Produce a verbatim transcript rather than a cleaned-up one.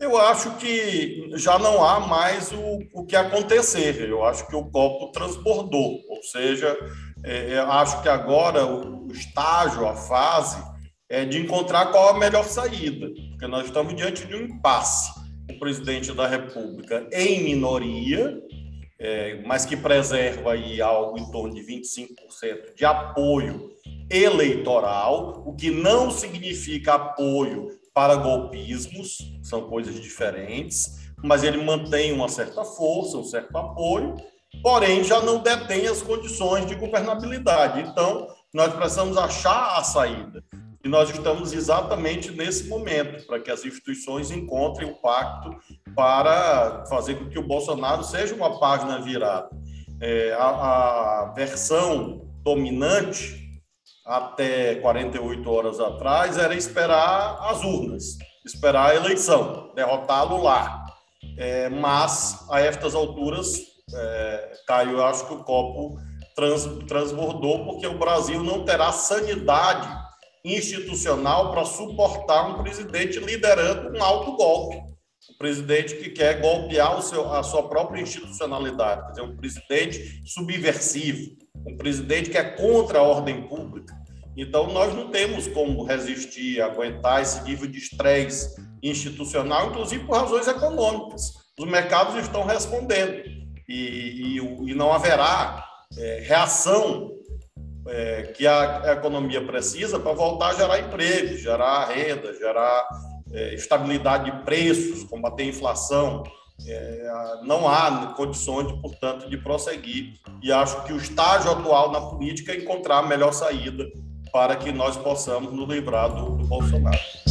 Eu acho que já não há mais o, o que acontecer. Eu acho que o copo transbordou, ou seja, é, eu acho que agora o, o estágio, a fase, é de encontrar qual a melhor saída, porque nós estamos diante de um impasse. O presidente da República em minoria, é, mas que preserva aí algo em torno de vinte e cinco por cento de apoio eleitoral, o que não significa apoio para golpismos, são coisas diferentes, mas ele mantém uma certa força, um certo apoio, porém já não detém as condições de governabilidade. Então, nós precisamos achar a saída. E nós estamos exatamente nesse momento, para que as instituições encontrem o pacto para fazer com que o Bolsonaro seja uma página virada. É, a, a versão dominante até quarenta e oito horas atrás era esperar as urnas, esperar a eleição, derrotá-lo lá. É, mas, a estas alturas, é, Caio, eu acho que o copo trans, transbordou, porque o Brasil não terá sanidade institucional para suportar um presidente liderando um alto golpe. Um presidente que quer golpear o seu, a sua própria institucionalidade, quer dizer, um presidente subversivo, um presidente que é contra a ordem pública. Então, nós não temos como resistir, aguentar esse nível de estresse institucional, inclusive por razões econômicas. Os mercados estão respondendo e, e, e não haverá é, reação é, que a economia precisa para voltar a gerar emprego, gerar renda, gerar é, estabilidade de preços, combater a inflação. É, não há condições, portanto, de prosseguir, e acho que o estágio atual na política é encontrar a melhor saída para que nós possamos nos livrar do, do Bolsonaro.